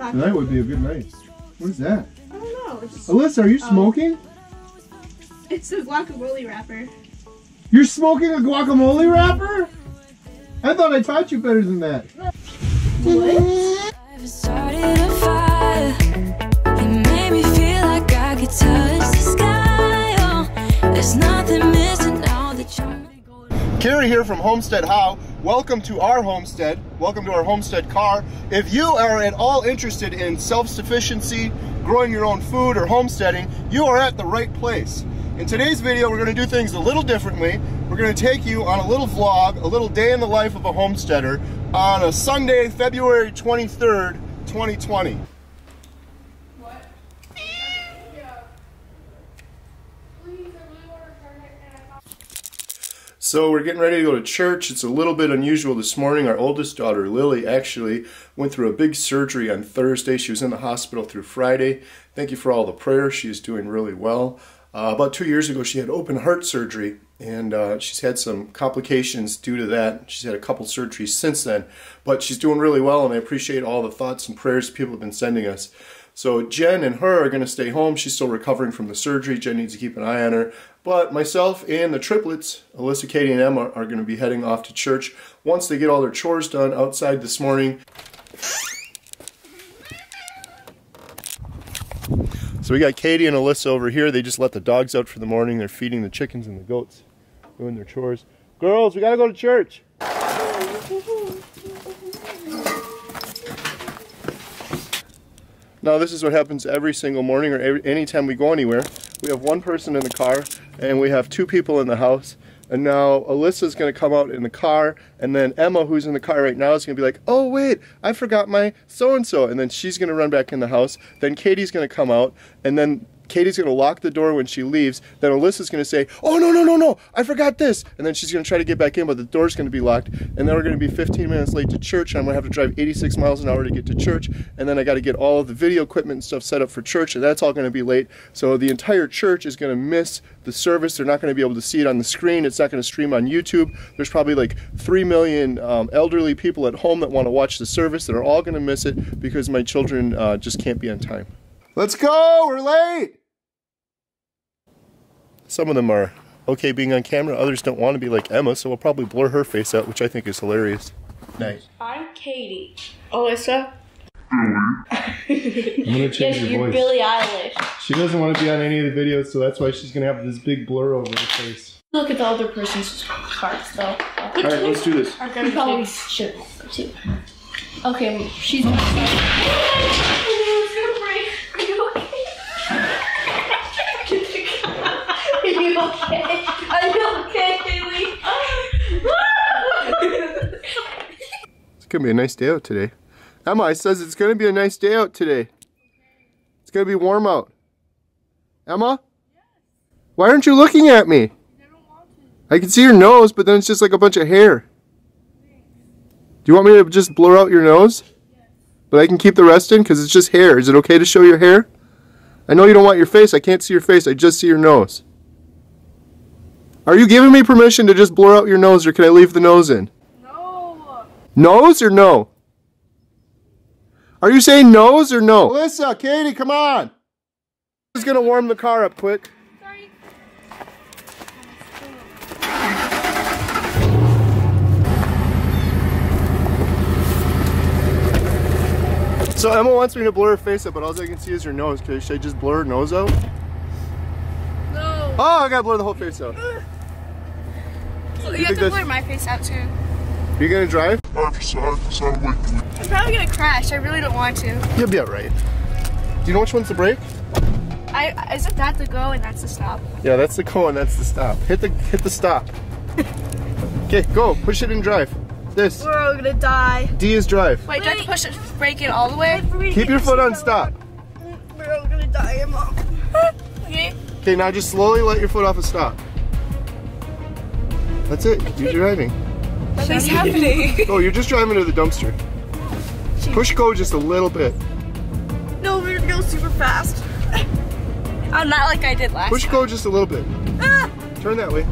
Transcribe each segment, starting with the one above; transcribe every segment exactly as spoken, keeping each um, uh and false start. And that would be a good night. What is that? I don't know. It's, Alyssa, are you smoking? Um, it's a guacamole wrapper. You're smoking a guacamole wrapper? I thought I taught you better than that. What? I've started a fire. It made me feel like I could touch the sky. Oh, there's nothing missing now that you're... Carrie here from Homestead How. Welcome to our homestead. Welcome to our homestead car. If you are at all interested in self-sufficiency, growing your own food, or homesteading, you are at the right place. In today's video, we're going to do things a little differently. We're going to take you on a little vlog, a little day in the life of a homesteader on a Sunday, February twenty-third, twenty twenty. What? Yeah. So we're getting ready to go to church. It's a little bit unusual this morning. Our oldest daughter, Lily, actually went through a big surgery on Thursday. She was in the hospital through Friday. Thank you for all the prayers. She's doing really well. Uh, about two years ago, she had open heart surgery, and uh, she's had some complications due to that. She's had a couple surgeries since then, but she's doing really well, and I appreciate all the thoughts and prayers people have been sending us. So Jen and her are going to stay home. She's still recovering from the surgery. Jen needs to keep an eye on her. But myself and the triplets, Alyssa, Katie, and Emma, are going to be heading off to church once they get all their chores done outside this morning. So we got Katie and Alyssa over here. They just let the dogs out for the morning. They're feeding the chickens and the goats, doing their chores. Girls, we gotta go to church. Now this is what happens every single morning or every, anytime we go anywhere. We have one person in the car and we have two people in the house. And now Alyssa's gonna come out in the car, and then Emma, who's in the car right now, is gonna be like, oh wait, I forgot my so-and-so, and then she's gonna run back in the house, then Katie's gonna come out, and then Katie's gonna lock the door when she leaves, then Alyssa's gonna say, oh no, no, no, no, I forgot this, and then she's gonna try to get back in, but the door's gonna be locked, and then we're gonna be fifteen minutes late to church, and I'm gonna have to drive eighty-six miles an hour to get to church, and then I gotta get all of the video equipment and stuff set up for church, and that's all gonna be late, so the entire church is gonna miss the service. They're not gonna be able to see it on the screen, it's not gonna stream on YouTube, there's probably like three million um, elderly people at home that wanna watch the service that are all gonna miss it, because my children uh, just can't be on time. Let's go, we're late! Some of them are okay being on camera, others don't want to be like Emma, so we'll probably blur her face out, which I think is hilarious. Nice. I'm Katie. Alyssa. I'm gonna change yes, your you're voice. Billie Eilish. She doesn't want to be on any of the videos, so that's why she's gonna have this big blur over her face. Look at the other person's parts, though. Alright, let's do this. Our grandma should too. Okay, she's gonna start. Okay. Are you okay, Kaylee? It's gonna be a nice day out today. Emma says it's gonna be a nice day out today. It's gonna be warm out. Emma? Yes. Why aren't you looking at me? I don't want to. I can see your nose, but then it's just like a bunch of hair. Thanks. Do you want me to just blur out your nose? Yes. But I can keep the rest in because it's just hair. Is it okay to show your hair? I know you don't want your face. I can't see your face. I just see your nose. Are you giving me permission to just blur out your nose, or can I leave the nose in? No. Nose or no? Are you saying nose or no? Alyssa, Katie, come on. This is gonna warm the car up quick. Sorry. So Emma wants me to blur her face up, but all I can see is her nose. Should I just blur her nose out? No. Oh, I gotta blur the whole face out. You, you have to blur my face out too. You gonna drive? I'm probably gonna crash. I really don't want to. You'll be alright. Do you know which one's the brake? I isn't that the go and that's the stop? Yeah, that's the go and that's the stop. Hit the hit the stop. Okay, go. Push it and drive. This. We're all gonna die. D is drive. Wait, Wait. do I have to push it, brake it all the way? Keep your foot on stop. We're all gonna die, Mom. Okay. Okay, now just slowly let your foot off a stop. That's it. You're driving. What's happening? Oh, you're just driving to the dumpster. Push go just a little bit. No, we're gonna go super fast. Oh, not like I did last time. Push go just a little bit. Ah! Turn that way.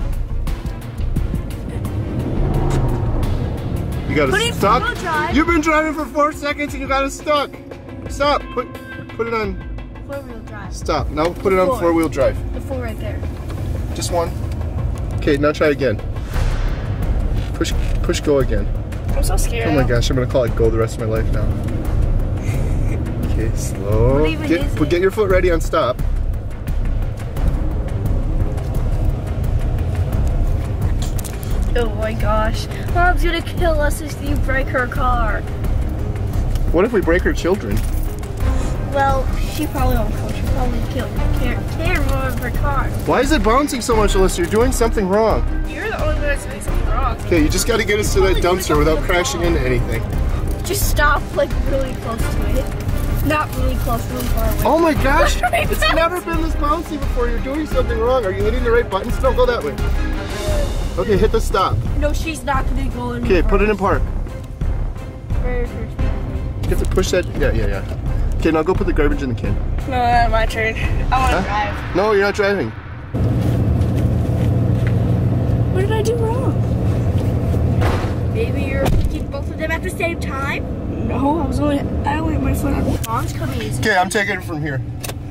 You got it stuck. You've been driving for four seconds and you got it stuck. Stop. Put put it on. Four wheel drive. Stop. Now put it on four. four wheel drive. The four right there. Just one. Okay, now try again. Push push go again. I'm so scared. Oh my gosh, I'm gonna call it go the rest of my life now. Okay, slow. What even get, is it? Get your foot ready on stop. Oh my gosh. Mom's gonna kill us if you break her car. What if we break her children? Well, she probably won't kill. She'll probably kill more of her car. Why is it bouncing so much, Alyssa? You're doing something wrong. You're the only one that's doing something wrong. Okay, you just gotta get us to that dumpster without crashing into anything. Just stop like really close to it. Not really close, really far away. Oh my gosh! It's never been this bouncy before. You're doing something wrong. Are you hitting the right buttons? Don't go that way. Okay, hit the stop. No, she's not gonna go in. Okay, put it in park. Very first. You have to push that. Yeah, yeah, yeah. Okay, now go put the garbage in the can. No, that's my turn. I wanna huh? drive. No, you're not driving. What did I do wrong? Maybe you're picking both of them at the same time? No, I was only. I only had my foot on. Mom's coming. Okay, I'm taking it from here.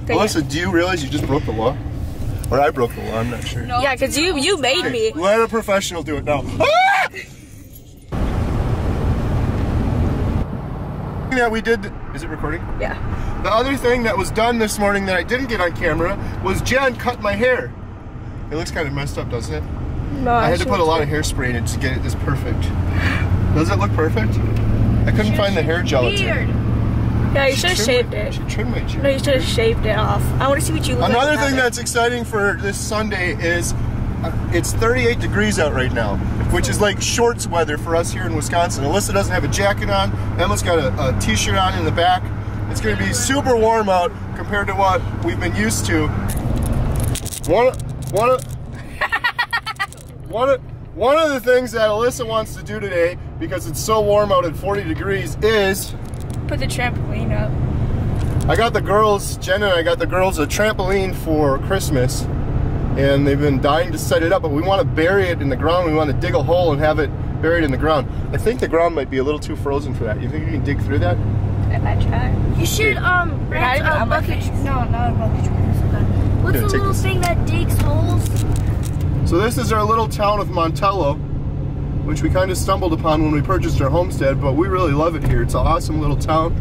Thank Alyssa, you. do you realize you just broke the law? Or I broke the law, I'm not sure. No, yeah, because you, you made okay. me. Let a professional do it now. Ah! That we did, is it recording? Yeah. The other thing that was done this morning that I didn't get on camera was Jen cut my hair. It looks kind of messed up, doesn't it? No, I had to put a lot of hairspray in it to get it this perfect. Does it look perfect? I couldn't she find the hair gelatin. Weird. Yeah, you should have shaved my, it. She trimmed my chin. No, you should have shaved it off. I want to see what you look Another like. Another thing that's exciting for this Sunday is uh, it's thirty-eight degrees out right now, which is like shorts weather for us here in Wisconsin. Alyssa doesn't have a jacket on. Emma's got a, a t-shirt on in the back. It's going to be super warm out compared to what we've been used to. One, one, one, one of the things that Alyssa wants to do today, because it's so warm out at forty degrees, is... put the trampoline up. I got the girls, Jen and I got the girls a trampoline for Christmas, and they've been dying to set it up, but we want to bury it in the ground. We want to dig a hole and have it buried in the ground. I think the ground might be a little too frozen for that. You think you can dig through that? If I try. You should um rent a bucket. No, not a bucket. What's the little thing that digs holes? So this is our little town of Montello, which we kind of stumbled upon when we purchased our homestead, but we really love it here. It's an awesome little town.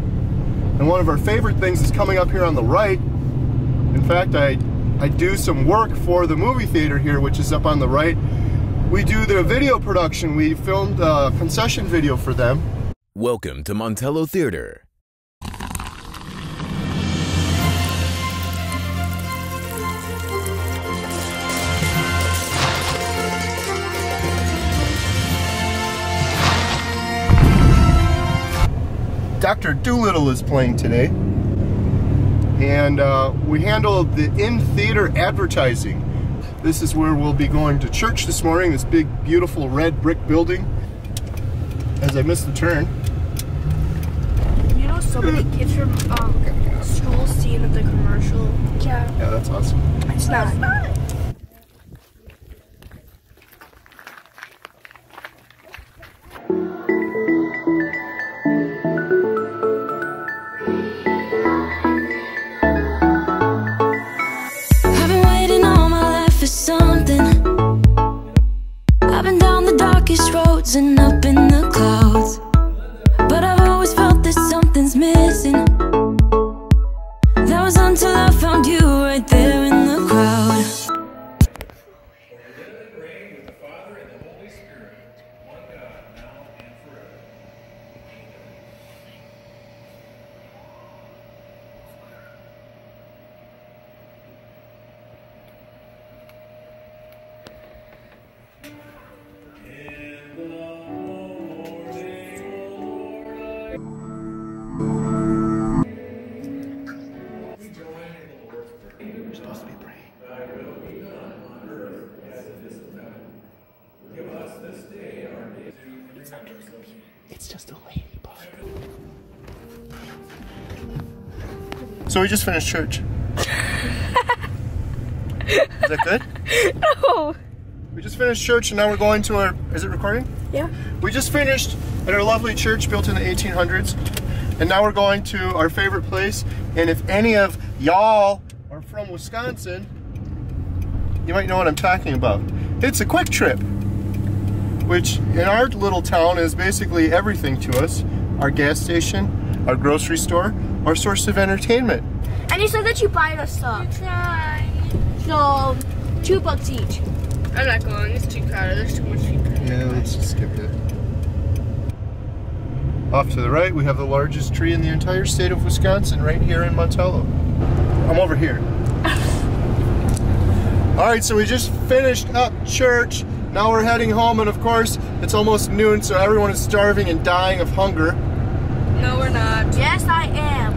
And one of our favorite things is coming up here on the right. In fact, I, I do some work for the movie theater here, which is up on the right. We do their video production. We filmed a concession video for them. Welcome to Montello Theater. Doctor Dolittle is playing today, and uh, we handle the in-theater advertising. This is where we'll be going to church this morning, this big, beautiful red brick building. As I missed the turn. You know, so many kids from um, school seeing the commercial. Yeah. Yeah, that's awesome. It's not. It's not. And up in the clouds, but I've always felt that something's missing. That was until I found you right there in the crowd. It's just a ladybug. So we just finished church. Is that good? No. We just finished church and now we're going to our... Is it recording? Yeah. We just finished at our lovely church built in the eighteen hundreds. And now we're going to our favorite place. And if any of y'all are from Wisconsin, you might know what I'm talking about. It's a Quick Trip, which in our little town is basically everything to us. Our gas station, our grocery store, our source of entertainment. And you said that you buy the stuff. You try. So, two bucks each. I'm not going, it's too crowded, there's too much people. Yeah, let's just skip it. Off to the right, we have the largest tree in the entire state of Wisconsin, right here in Montello. I'm over here. All right, so we just finished up church. Now we're heading home, and of course, it's almost noon, so everyone is starving and dying of hunger. No, we're not. Yes, I am.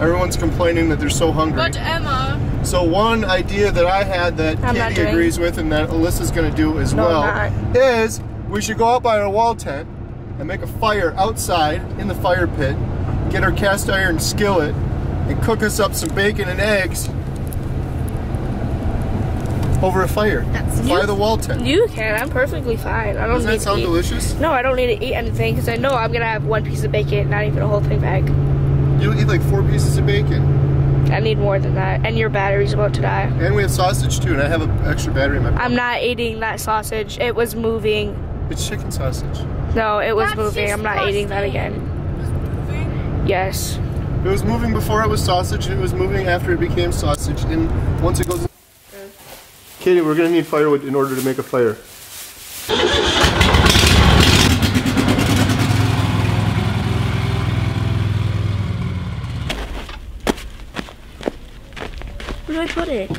Everyone's complaining that they're so hungry. But Emma. So one idea that I had that I'm Katie agrees with and that Alyssa's going to do as no, well not. is we should go out by our wall tent and make a fire outside in the fire pit, get our cast iron skillet, and cook us up some bacon and eggs over a fire That's by you, the wall tent. You can. I'm perfectly fine. I don't Does need that sound to delicious? No, I don't need to eat anything because I know I'm going to have one piece of bacon, not even a whole thing bag. You'll eat like four pieces of bacon. I need more than that, and your battery's about to die. And we have sausage too, and I have an extra battery in my pocket. I'm not eating that sausage. It was moving. It's chicken sausage. No, it was That's moving. I'm not eating that again. It was moving? Yes. It was moving before it was sausage, and it was moving after it became sausage. And once it goes... Okay. Katie, we're going to need firewood in order to make a fire. Where do I put it?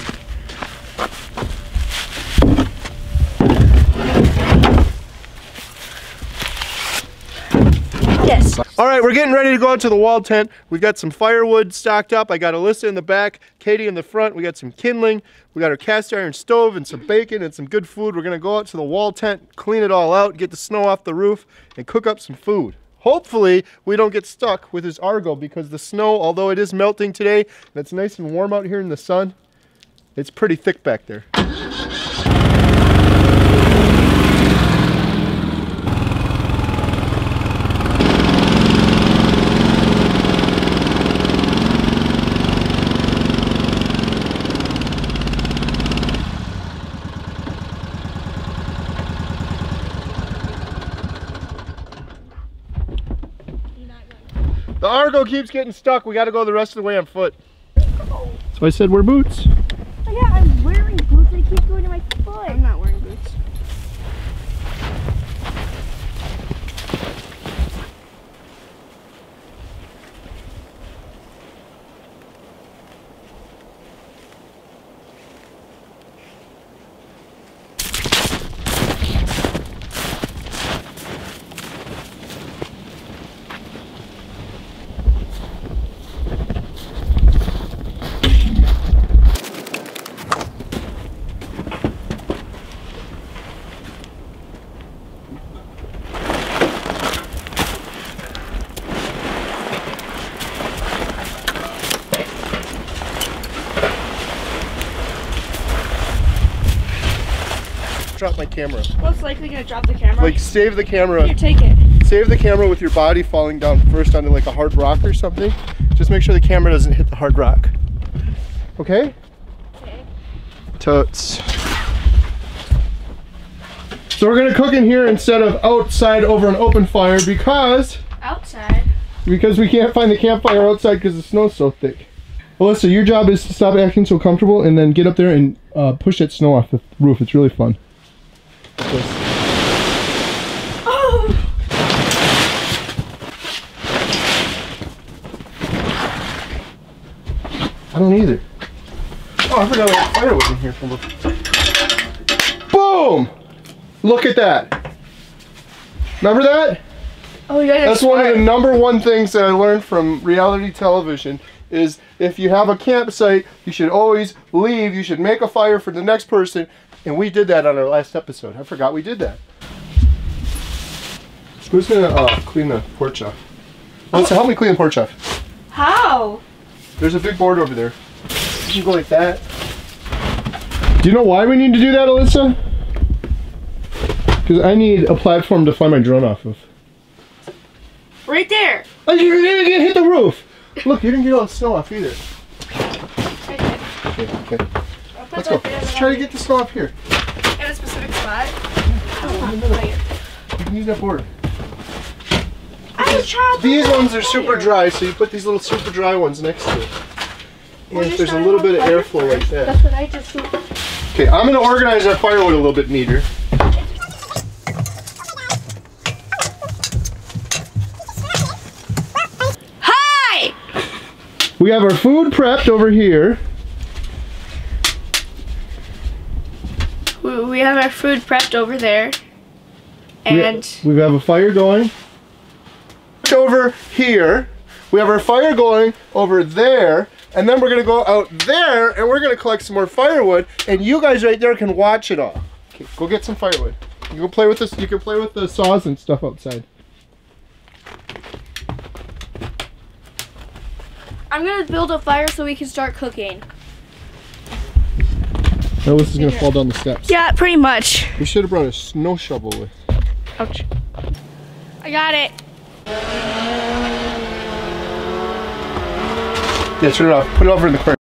Yes. All right, we're getting ready to go out to the wall tent. We've got some firewood stocked up. I got Alyssa in the back, Katie in the front. We got some kindling. We got our cast iron stove and some bacon and some good food. We're gonna go out to the wall tent, clean it all out, get the snow off the roof, and cook up some food. Hopefully, we don't get stuck with this Argo because the snow, although it is melting today, and it's nice and warm out here in the sun, it's pretty thick back there. The Argo keeps getting stuck. We got to go the rest of the way on foot. So I said wear boots. Oh yeah, I'm wearing boots. They keep going to my foot. I'm not wearing boots. Drop my camera. Most likely gonna drop the camera. Like save the camera. You take it. Save the camera with your body falling down first onto like a hard rock or something. Just make sure the camera doesn't hit the hard rock. Okay? Okay. Totes. So we're gonna cook in here instead of outside over an open fire because outside. Because we can't find the campfire outside because the snow's so thick. Alyssa, your job is to stop acting so comfortable and then get up there and uh, push that snow off the roof. It's really fun. Oh. I don't either. Oh, I forgot we had firewood in here from before. Boom! Look at that. Remember that? Oh yeah. That's one of the number one things that I learned from reality television is if you have a campsite, you should always leave. You should make a fire for the next person. And we did that on our last episode. I forgot we did that. Who's gonna uh, clean the porch off? Alyssa, help me clean the porch off. How? There's a big board over there. You can go like that. Do you know why we need to do that, Alyssa? Because I need a platform to fly my drone off of. Right there. Oh, you're gonna get hit the roof. Look, you didn't get all the snow off either. Okay, okay. Let's go. Let's try to get the snow off here. In a specific spot? You can use that board. I was trying. These ones are super dry, so you put these little super dry ones next to it. And if there's a little bit of airflow like that. That's what I just did. Okay, I'm gonna organize our firewood a little bit neater. Hi! We have our food prepped over here. We have our food prepped over there. And we have a fire going over here. We have our fire going over there. And then we're gonna go out there and we're gonna collect some more firewood, and you guys right there can watch it all. Okay, go get some firewood. You can play with this, you can play with the saws and stuff outside. I'm gonna build a fire so we can start cooking. Alyssa is gonna fall down the steps. Yeah, pretty much. We should have brought a snow shovel with. Ouch. I got it. Yeah, turn it off. Put it over in the corner.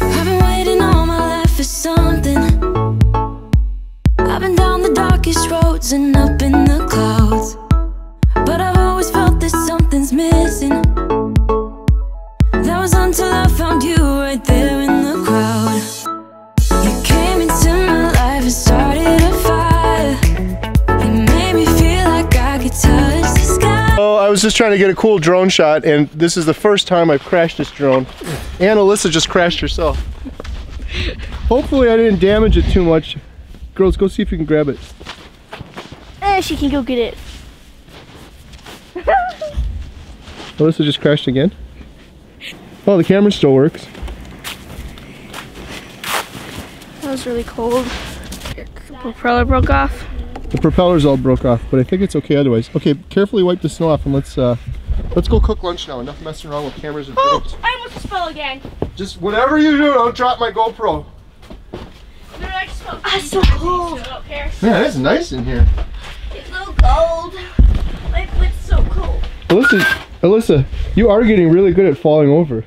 I've been waiting all my life for something. I've been down the darkest roads and up in the clouds, but I've always felt that something's missing. That was until I found you right there in the crowd. You came into my life and started a fire. Oh, I was just trying to get a cool drone shot, and this is the first time I've crashed this drone. And Alyssa just crashed herself. Hopefully I didn't damage it too much. Girls, go see if you can grab it. Eh, she can go get it. Alyssa just crashed again. Oh, the camera still works. That was really cold. Your propeller broke off. The propellers all broke off, but I think it's okay otherwise. Okay, carefully wipe the snow off, and let's uh, let's go cook lunch now. Enough messing around with cameras and ropes. Oh, I almost fell again. Just whatever you do, don't drop my GoPro. No, I just fell. Ah, it's so cold. Man, it's nice in here. It's so cold. My foot's so cold. Alyssa, Alyssa, you are getting really good at falling over.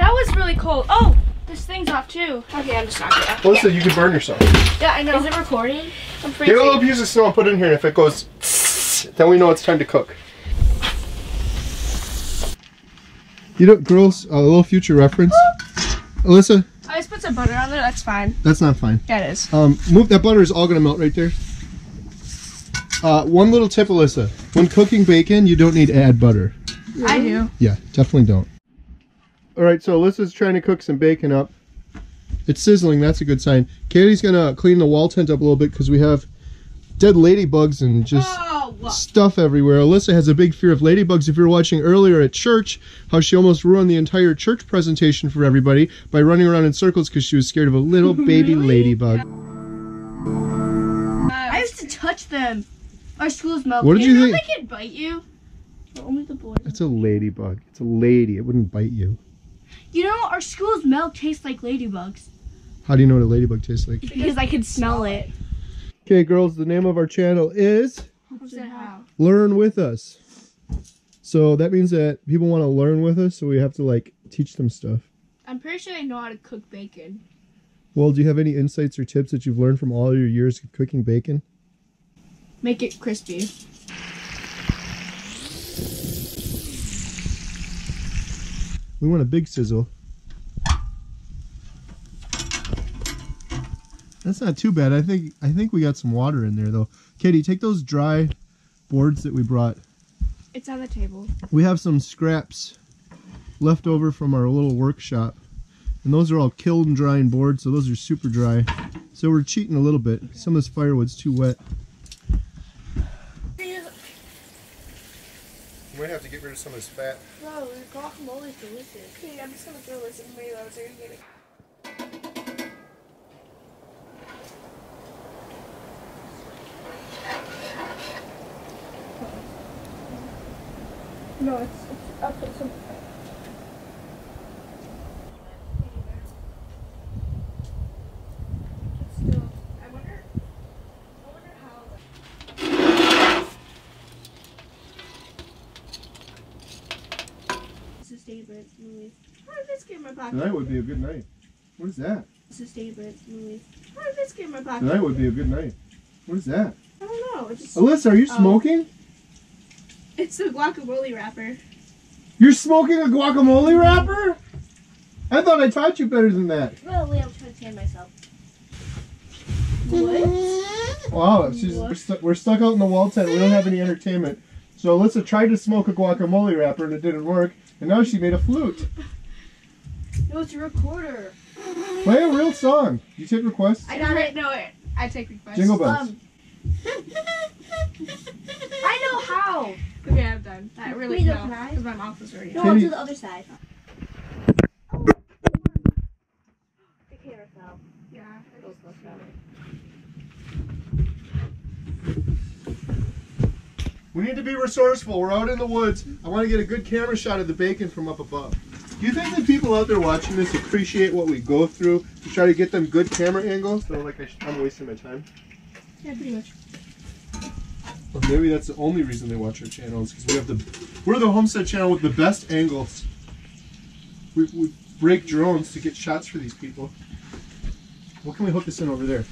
That was really cold. Oh, this thing's off too. Okay, I'm just not gonna. Alyssa, yeah. You could burn yourself. Yeah, I know. Is it recording? I'm freezing. Get a little piece of snow and put it in here, and if it goes, then we know it's time to cook. You know, girls, a little future reference. Alyssa? I just put some butter on there, that's fine. That's not fine. Yeah, it is. Um, move, that butter is all gonna melt right there. Uh, one little tip, Alyssa. When cooking bacon, you don't need to add butter. I do. Yeah, definitely don't. All right, so Alyssa's trying to cook some bacon up. It's sizzling, that's a good sign. Katie's gonna clean the wall tent up a little bit because we have dead ladybugs and just oh. stuff everywhere. Alyssa has a big fear of ladybugs. If you were watching earlier at church, how she almost ruined the entire church presentation for everybody by running around in circles because she was scared of a little baby really? ladybug. I used to touch them. Our school's melting. What did you, you think? They could bite you. Only the boys. It's a ladybug. It's a lady. It wouldn't bite you. You know, our school's milk tastes like ladybugs. How do you know what a ladybug tastes like? Because I can smell it. Okay, girls, the name of our channel is Homestead How. Learn With Us. So that means that people want to learn with us, so we have to, like, teach them stuff. I'm pretty sure I know how to cook bacon. Well, do you have any insights or tips that you've learned from all your years of cooking bacon? Make it crispy. We want a big sizzle. That's not too bad. I think I think we got some water in there though. Katie, take those dry boards that we brought. It's on the table. We have some scraps left over from our little workshop. And those are all kiln drying boards, so those are super dry. So we're cheating a little bit. Some of this firewood's too wet. We might have to get rid of some of this fat. Wow, the guacamole is delicious. Okay, I'm just gonna throw this in the way I was already getting it. No, it's, it's up at some. It's still. favorite movie? How did this get in my pocket? Tonight would be a good night. What is that? It's his favorite movie. How did this get in my pocket? Tonight would be a good night. What is that? I don't know. It's just... Alyssa, are you smoking? Oh. It's a guacamole wrapper. You're smoking a guacamole wrapper? I thought I taught you better than that. Well, I'm trying to tan myself. What? Wow, she's, what? We're, stu we're stuck out in the wall tent. We don't have any entertainment. So Alyssa tried to smoke a guacamole wrapper and it didn't work. And now she made a flute. No, it's a recorder. Play a real song. Do you take requests? I don't right know it. I take requests. Jingle bells. Um, I know how. Okay, I'm done. I really know. Because my mouth was already. No, I'll do the other side. Oh, the camera fell. Yeah, it goes close to it. We need to be resourceful. We're out in the woods. I want to get a good camera shot of the bacon from up above. Do you think that people out there watching this appreciate what we go through to try to get them good camera angles? So, like, I sh I'm wasting my time. Yeah, pretty much. Well, maybe that's the only reason they watch our channels, because we have the we're the Homestead channel with the best angles. We, we break drones to get shots for these people. What can we hook this in over there?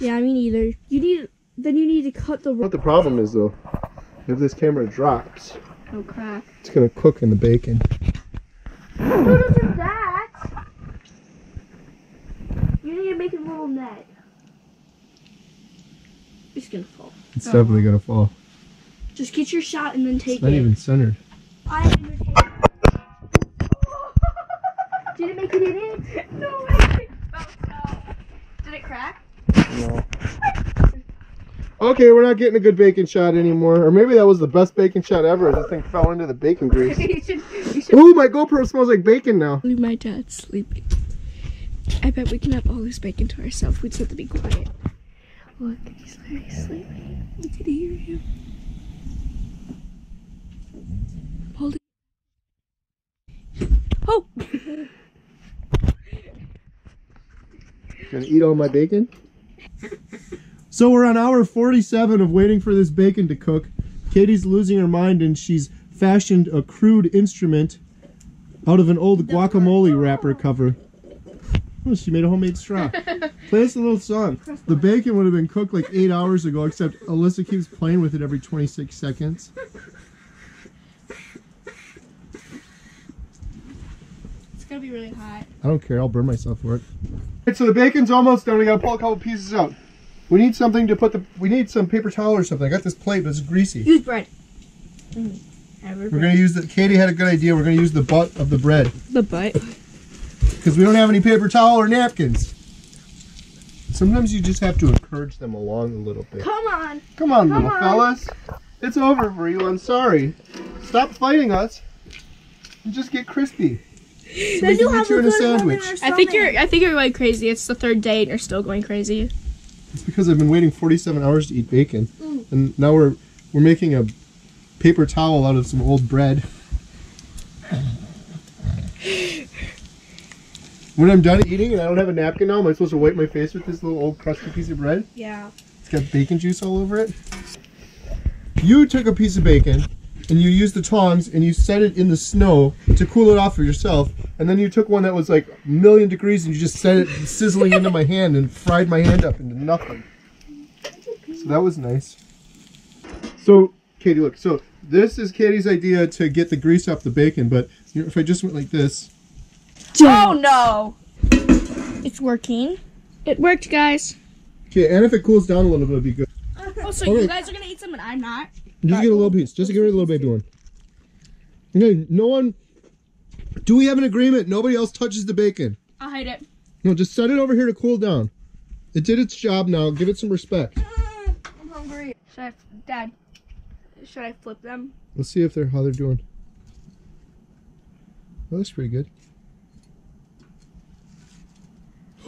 Yeah, I mean either you need then you need to cut the. What the problem is though, if this camera drops, oh crap! It's gonna cook in the bacon. Don't do that. You need to make a little net. It's gonna fall. It's oh. definitely gonna fall. Just get your shot and then take it. It's not it. even centered. I understand. Did it make it in it? No way. Oh, no. Did it crack? No. Okay, we're not getting a good bacon shot anymore. Or maybe that was the best bacon shot ever. This thing fell into the bacon grease. you should, you should. Ooh, my GoPro smells like bacon now. My dad's sleeping. I bet we can have all this bacon to ourselves. We just have to be quiet. Look, he's literally sleeping. I could hear him. Hold it. Oh! You gonna eat all my bacon? So we're on hour forty-seven of waiting for this bacon to cook. Katie's losing her mind and she's fashioned a crude instrument out of an old guacamole wrapper cover. Oh, she made a homemade straw. Play us a little song. The bacon would have been cooked like eight hours ago, except Alyssa keeps playing with it every twenty-six seconds. It's gonna be really hot. I don't care. I'll burn myself for it. Alright, so the bacon's almost done. We gotta pull a couple pieces out. We need something to put the. We need some paper towel or something. I got this plate, but it's greasy. Use bread. Mm, We're bread. gonna use the. Katie had a good idea. We're gonna use the butt of the bread. The butt. Because we don't have any paper towel or napkins. Sometimes you just have to encourage them along a little bit. Come on. Come on, Come little on. fellas. It's over for you. I'm sorry. Stop fighting us. And just get crispy. Then you'll have a sandwich. I think you're I think you're going crazy. It's the third day and you're still going crazy. It's because I've been waiting forty-seven hours to eat bacon. Mm. And now we're we're making a paper towel out of some old bread. When I'm done eating and I don't have a napkin now, am I supposed to wipe my face with this little old crusty piece of bread? Yeah. It's got bacon juice all over it. You took a piece of bacon and you used the tongs and you set it in the snow to cool it off for yourself. And then you took one that was like a million degrees and you just set it sizzling into my hand and fried my hand up into nothing. So that was nice. So, Katie, look. So this is Katie's idea to get the grease off the bacon. But you know, if I just went like this... Oh no! It's working. It worked, guys. Okay, and if it cools down a little bit, it'll be good. Oh, so okay. You guys are gonna eat some and I'm not? Just but. Get a little piece. Just get rid of the little baby one. Okay, no one... Do we have an agreement? Nobody else touches the bacon. I'll hide it. No, just set it over here to cool down. It did its job now. Give it some respect. Mm, I'm hungry. Should I... Dad, should I flip them? Let's see if they're how they're doing. That looks pretty good.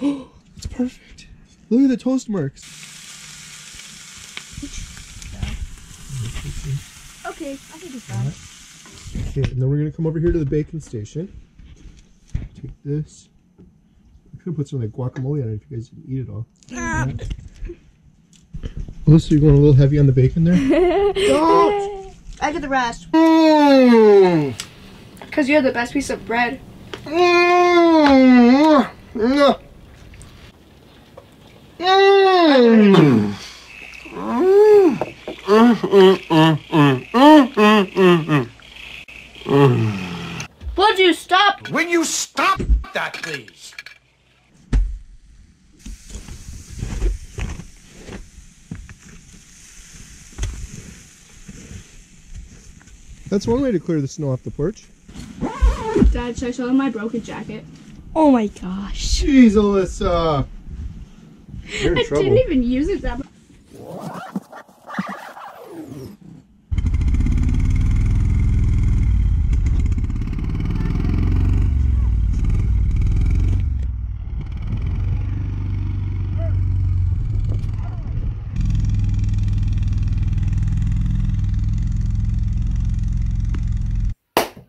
Oh, it's perfect. Look at the toast marks. Okay, I can do that. Okay, and then we're gonna come over here to the bacon station. Take this. I could have put some like guacamole on it if you guys didn't eat it all. Ah. Alyssa, you're going a little heavy on the bacon there? Don't! I get the rest. Mm. Because you're the best piece of bread. Mm. Mm. Mm. Mm. Mm, mm, mm, mm, mm, mm, mm. Would you stop? Will you stop that, please? That's one way to clear the snow off the porch. Dad, should I show them my broken jacket? Oh my gosh. Jeez, Alyssa. You're in I trouble. Didn't even use it that much.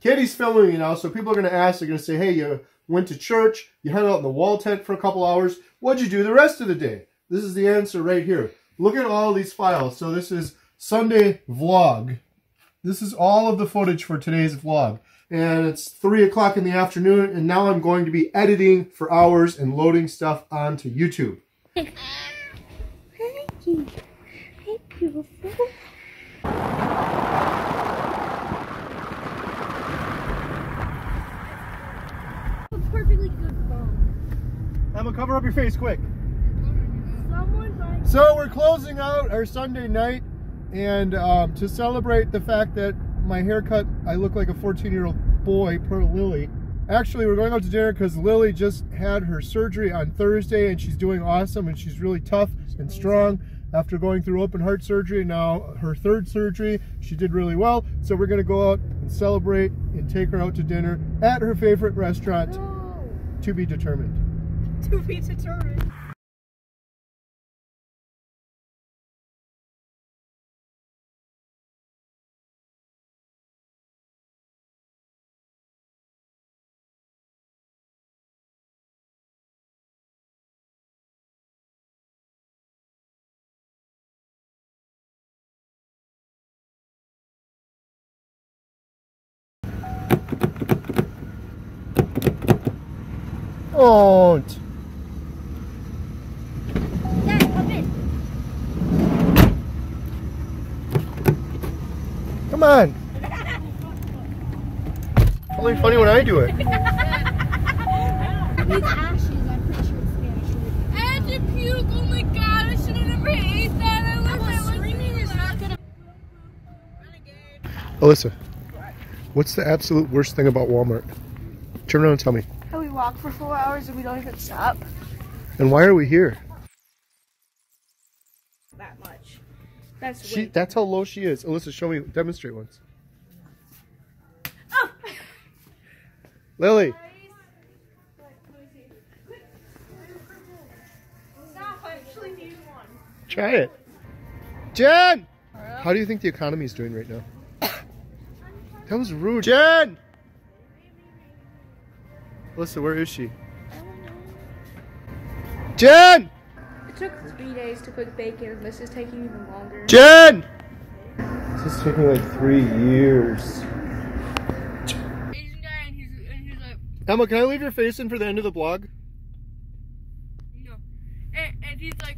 Katie's filming, you know, so people are going to ask, they're going to say, hey, you went to church, you hung out in the wall tent for a couple hours, what'd you do the rest of the day? This is the answer right here. Look at all these files. So this is Sunday vlog. This is all of the footage for today's vlog. And it's three o'clock in the afternoon, and now I'm going to be editing for hours and loading stuff onto YouTube. Thank you. Thank you. I'm gonna cover up your face quick. So we're closing out our Sunday night, and um, to celebrate the fact that my haircut, I look like a fourteen year old boy per Lily. Actually, we're going out to dinner because Lily just had her surgery on Thursday, and she's doing awesome, and she's really tough and strong after going through open heart surgery. Now her third surgery, she did really well. So we're gonna go out and celebrate and take her out to dinner at her favorite restaurant. No. To be determined. To be determined. Oh. Come on! It's only funny when I do it. These ashes, I'm pretty sure it's Spanish. And puke, oh my god, I should have never ate that. I love that one. Screaming is not gonna. Alyssa, what's the absolute worst thing about Walmart? Turn around and tell me. How we walk for four hours and we don't even stop. And why are we here? That much. That's she, that's how low she is. Alyssa, show me, demonstrate once. Oh. Lily. Stop, I actually need one. Try it. Jen! How do you think the economy is doing right now? That was rude. Jen! Alyssa, where is she? I don't know. Jen! It took three days to cook bacon, and this is taking even longer. Jen! This is taking like three years. Emma, can I leave your face in for the end of the vlog? No. And, and he's like...